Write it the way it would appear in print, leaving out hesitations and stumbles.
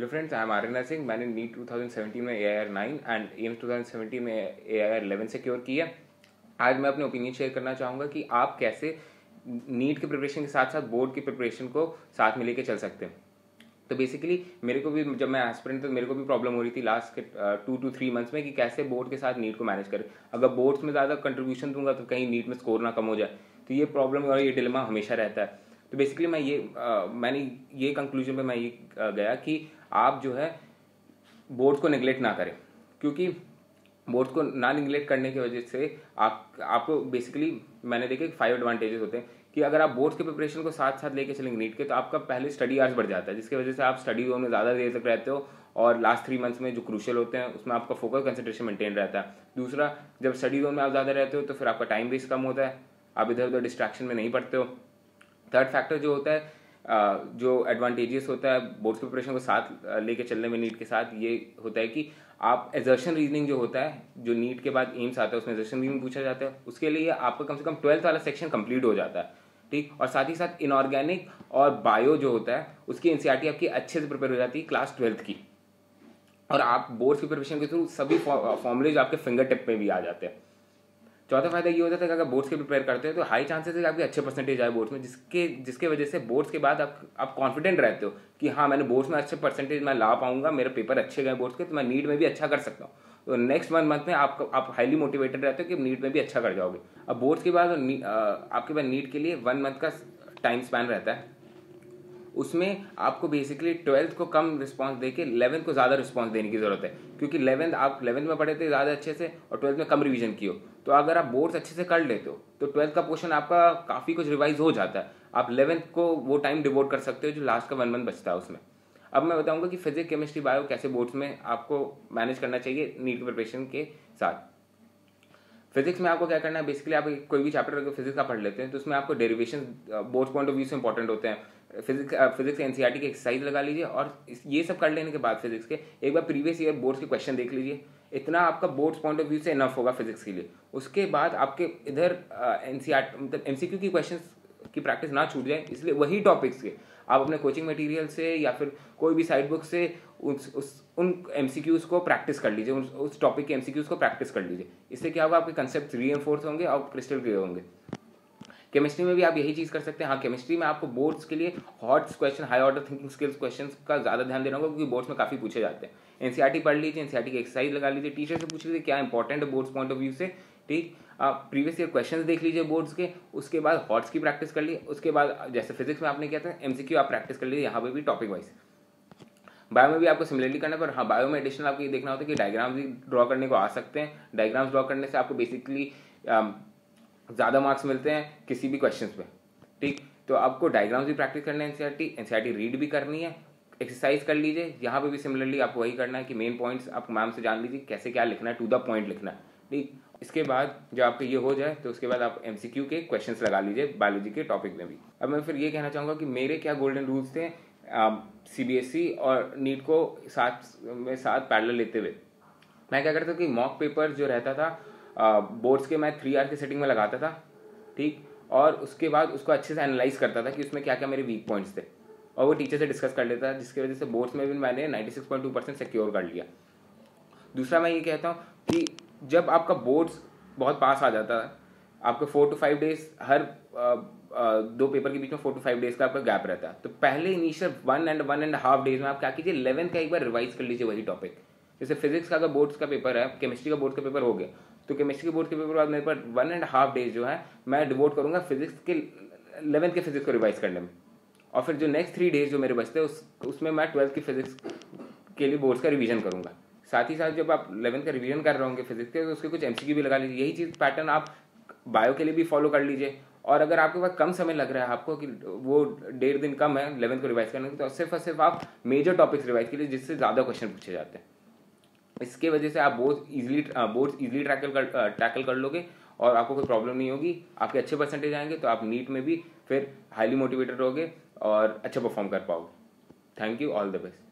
Hello friends, I am Aryan Raj Singh. मैंने NEET 2017 में AIR 9 and AIIMS 2017 में AIR 11 सिक्योर किया। आज मैं अपने ओपिनियन शेयर करना चाहूँगा कि आप कैसे नीट के प्रिपरेशन के साथ साथ बोर्ड की प्रिपरेशन को साथ में लेके चल सकते हैं। तो बेसिकली मेरे को भी, जब मैं एस्पिरेंट, तो मेरे को भी प्रॉब्लम हो रही थी लास्ट के 2 to 3 मंथ्स में कि कैसे बोर्ड के साथ नीट को मैनेज करें। अगर बोर्ड्स में ज़्यादा कंट्रीब्यूशन दूंगा तो कहीं नीट में स्कोर ना कम हो जाए, तो ये प्रॉब्लम और ये डिलेमा हमेशा रहता है। तो बेसिकली मैंने ये कंक्लूजन पे गया कि आप जो है बोर्ड्स को निगलेक्ट ना करें, क्योंकि बोर्ड्स को ना निगलेक्ट करने की वजह से आपको बेसिकली मैंने देखे 5 एडवांटेजेस होते हैं कि अगर आप बोर्ड्स के प्रिपरेशन को साथ साथ लेके चलेंगे नीट के, तो आपका पहले स्टडी आवर्स बढ़ जाता है, जिसकी वजह से आप स्टडी जोन में ज़्यादा देर तक रहते हो और लास्ट 3 मंथ्स में जो क्रूशियल होते हैं उसमें आपका फोकस कंसंट्रेशन मेंटेन रहता है। दूसरा, जब स्टडी जोन में आप ज़्यादा रहते हो तो फिर आपका टाइम वेस्ट कम होता है, आप इधर उधर डिस्ट्रैक्शन में नहीं पड़ते हो। थर्ड फैक्टर जो होता है, जो एडवांटेजेस होता है बोर्ड्स प्रिपरेशन को साथ लेके चलने में नीट के साथ, ये होता है कि आप एजर्शन रीजनिंग जो होता है, जो नीट के बाद एम्स आता है उसमें एजर्शन रीजनिंग पूछा जाता है, उसके लिए आपका कम से कम 12th वाला सेक्शन कंप्लीट हो जाता है, ठीक। और साथ ही साथ इनऑर्गेनिक और बायो जो होता है उसकी एनसीईआरटी आपकी अच्छे से प्रिपेयर हो जाती है क्लास 12th की, और आप बोर्ड्स की प्रिपरेशन के थ्रू सभी फॉर्मूले जो आपके फिंगर टिप में भी आ जाते हैं। चौथा फायदा ये होता है कि अगर बोर्ड्स के प्रिपेयर करते हैं तो हाई चांसेस है कि आपके अच्छे परसेंटेज आए बोर्ड्स में, जिसके वजह से बोर्ड्स के बाद आप कॉन्फिडेंट रहते हो कि हाँ, मैंने बोर्ड्स में अच्छे परसेंटेज मैं ला पाऊंगा, मेरे पेपर अच्छे गए बोर्ड्स के, तो मैं नीट में भी अच्छा कर सकता हूँ। तो नेक्स्ट 1 मंथ में आप हाईली मोटिवेटेड रहते हो कि नीट में भी अच्छा कर जाओगे। अब बोर्ड्स के बाद आपके पास नीट के लिए 1 मंथ का टाइम स्पैन रहता है, उसमें आपको बेसिकली 12th को कम रिस्पांस देके 11th को ज़्यादा रिस्पांस देने की ज़रूरत है, क्योंकि 11th में पढ़े थे ज़्यादा अच्छे से और 12th में कम रिवीजन की हो, तो अगर आप बोर्ड्स अच्छे से कर लेते हो तो 12th का पोर्शन आपका काफ़ी कुछ रिवाइज हो जाता है। आप 11th को वो टाइम डिवोट कर सकते हो जो लास्ट का 1 मंथ बचता है उसमें। अब मैं बताऊँगा कि फिजिक्स, केमिस्ट्री, बायो कैसे बोर्ड्स में आपको मैनेज करना चाहिए नीट की प्रिपरेशन के साथ। फिजिक्स में आपको क्या करना है, बेसिकली आप कोई भी चैप्टर अगर फिजिक्स का पढ़ लेते हैं तो उसमें आपको derivation boards point of view से इंपॉर्टेंट होते हैं। फिजिक्स एनसीईआरटी की एक्सरसाइज लगा लीजिए, और ये सब कर लेने के बाद फिजिक्स के एक बार प्रीवियस ईयर बोर्ड्स के क्वेश्चन देख लीजिए, इतना आपका बोर्ड्स पॉइंट ऑफ व्यू से इनफ होगा फिजिक्स के लिए। उसके बाद आपके इधर एनसीईआरटी मतलब एमसीक्यू की क्वेश्चन की प्रैक्टिस ना छूट जाए, इसलिए वही टॉपिक्स के आप अपने कोचिंग मटेरियल से या फिर कोई भी साइड बुक से उन एमसीक्यूज़ को प्रैक्टिस कर लीजिए, उस टॉपिक के एमसीक्यूज़ को प्रैक्टिस कर लीजिए। इससे क्या होगा, आपके कंसेप्ट रीइंफोर्स होंगे और क्रिस्टल क्लियर होंगे। केमिस्ट्री में भी आप यही चीज़ कर सकते हैं। हाँ, केमिस्ट्री में आपको बोर्ड्स के लिए HOTS question, high order thinking skills question का ज़्यादा ध्यान देना होगा, क्योंकि बोर्ड्स में काफ़ी पूछे जाते हैं। एनसीईआरटी पढ़ लीजिए, एनसीईआरटी की एक्सरसाइज लगा लीजिए, टीचर से पूछ लीजिए क्या इंपॉर्टेंट है बोर्ड्स पॉइंट ऑफ व्यू से, ठीक। आप प्रीवियस ईयर क्वेश्चंस देख लीजिए बोर्ड्स के, उसके बाद हॉट्स की प्रैक्टिस कर लीजिए, उसके बाद जैसे फिजिक्स में आपने किया था एमसीक्यू आप प्रैक्टिस कर लीजिए, यहाँ पे भी टॉपिक वाइज। बायो में भी आपको सिमिलरली करना है, पर हाँ, बायो में एडिशनल आपको ये देखना होता है कि डायग्राम्स भी ड्रॉ करने को आ सकते हैं। डायग्राम्स ड्रॉ करने से आपको बेसिकली ज़्यादा मार्क्स मिलते हैं किसी भी क्वेश्चन पर, ठीक। तो आपको डायग्राम्स भी प्रैक्टिस करना है, एनसीईआरटी रीड भी करनी है, एक्सरसाइज कर लीजिए। यहाँ पर भी सिमिलरली आपको वही करना है कि मेन पॉइंट्स आप मैम से जान लीजिए कैसे क्या लिखना है, टू द पॉइंट लिखना है, ठीक। इसके बाद जब आपको ये हो जाए तो उसके बाद आप एमसीक्यू के क्वेश्चंस लगा लीजिए बायोलॉजी के टॉपिक में भी। अब मैं फिर ये कहना चाहूँगा कि मेरे क्या गोल्डन रूल्स थे सीबीएसई और नीट को साथ पैरेलल लेते हुए। मैं क्या करता था कि मॉक पेपर जो रहता था बोर्ड्स के, मैं 3 आवर की सेटिंग में लगाता था, ठीक। और उसके बाद उसको अच्छे से एनालाइज करता था कि उसमें क्या क्या मेरे वीक पॉइंट्स थे, और वो टीचर से डिस्कस कर लेता था, जिसकी वजह से बोर्ड्स में भी मैंने 96.2% सिक्योर कर लिया। दूसरा, मैं ये कहता हूँ कि जब आपका बोर्ड्स बहुत पास आ जाता है, आपके 4 to 5 डेज, हर 2 पेपर के बीच में 4 to 5 डेज का आपका गैप रहता है, तो पहले इनिशियल 1 and 1.5 डेज में आप क्या कीजिए, 11th का एक बार रिवाइज कर लीजिए वही टॉपिक। जैसे फिजिक्स का अगर बोर्ड्स का पेपर है, केमिस्ट्री का बोर्ड का पेपर हो गया, तो केमिस्ट्री के बोर्ड के पेपर बाद मेरे पर 1.5 डेज जो है मैं डिवोट करूँगा फिजिक्स के 11th के फिजिक्स को रिवाइज करने में, और फिर जो नेक्स्ट 3 डेज जो मेरे बचते हैं उसमें मैं 12th की फिजिक्स के लिए बोर्ड्स का रिविजन करूँगा। साथ ही साथ जब आप 11th का रिवीजन कर रहे होंगे फिजिक्स के, तो उसके कुछ एमसीक्यू भी लगा लीजिए। यही चीज़ पैटर्न आप बायो के लिए भी फॉलो कर लीजिए। और अगर आपके पास कम समय लग रहा है, आपको कि वो 1.5 दिन कम है 11th को रिवाइज करने के, तो सिर्फ और सिर्फ आप मेजर टॉपिक्स रिवाइज कीजिए जिससे ज़्यादा क्वेश्चन पूछे जाते हैं। इसके वजह से आप बोर्ड्स ईजिली टैकल कर लोगे और आपको कोई प्रॉब्लम नहीं होगी, आपके अच्छे परसेंटेज आएंगे, तो आप नीट में भी फिर हाईली मोटिवेटेड रहोगे और अच्छा परफॉर्म कर पाओगे। Thank you, all the best.